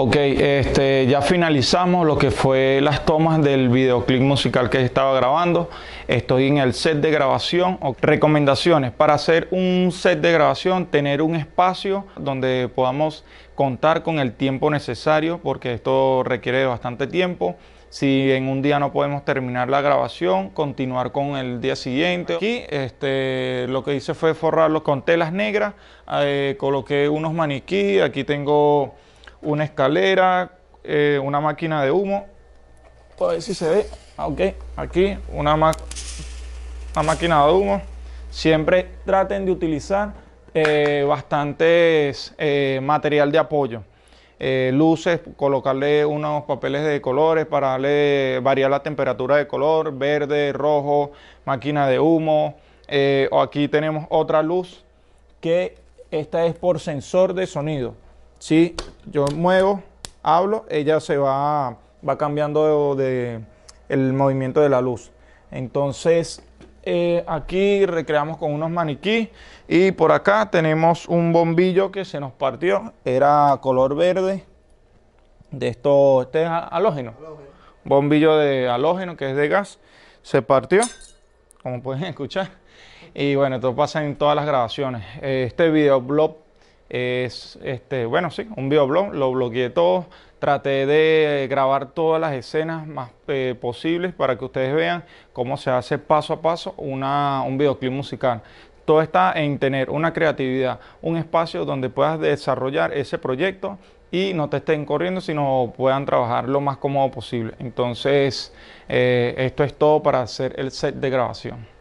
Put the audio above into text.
Ok, ya finalizamos lo que fue las tomas del videoclip musical que estaba grabando. Estoy en el set de grabación. Recomendaciones para hacer un set de grabación: tener un espacio donde podamos contar con el tiempo necesario, porque esto requiere bastante tiempo. Si en un día no podemos terminar la grabación, continuar con el día siguiente. Aquí lo que hice fue forrarlo con telas negras, coloqué unos maniquíes, aquí tengo una escalera, una máquina de humo, a ver si se ve, ok, aquí una máquina de humo. Siempre traten de utilizar bastantes material de apoyo. Luces, colocarle unos papeles de colores para darle, variar la temperatura de color, verde, rojo, máquina de humo. Aquí tenemos otra luz que esta es por sensor de sonido. Si yo muevo, hablo, ella se va cambiando el movimiento de la luz. Entonces aquí recreamos con unos maniquíes, y por acá tenemos un bombillo que se nos partió, era color verde, de esto, este es halógeno, bombillo de halógeno que es de gas, se partió, como pueden escuchar. Y bueno, esto pasa en todas las grabaciones. Este videoblog es, bueno, sí, un videoblog, lo bloqueé todo, traté de grabar todas las escenas más posibles para que ustedes vean cómo se hace paso a paso un videoclip musical. Todo está en tener una creatividad, un espacio donde puedas desarrollar ese proyecto y no te estén corriendo, sino puedan trabajar lo más cómodo posible. Entonces, esto es todo para hacer el set de grabación.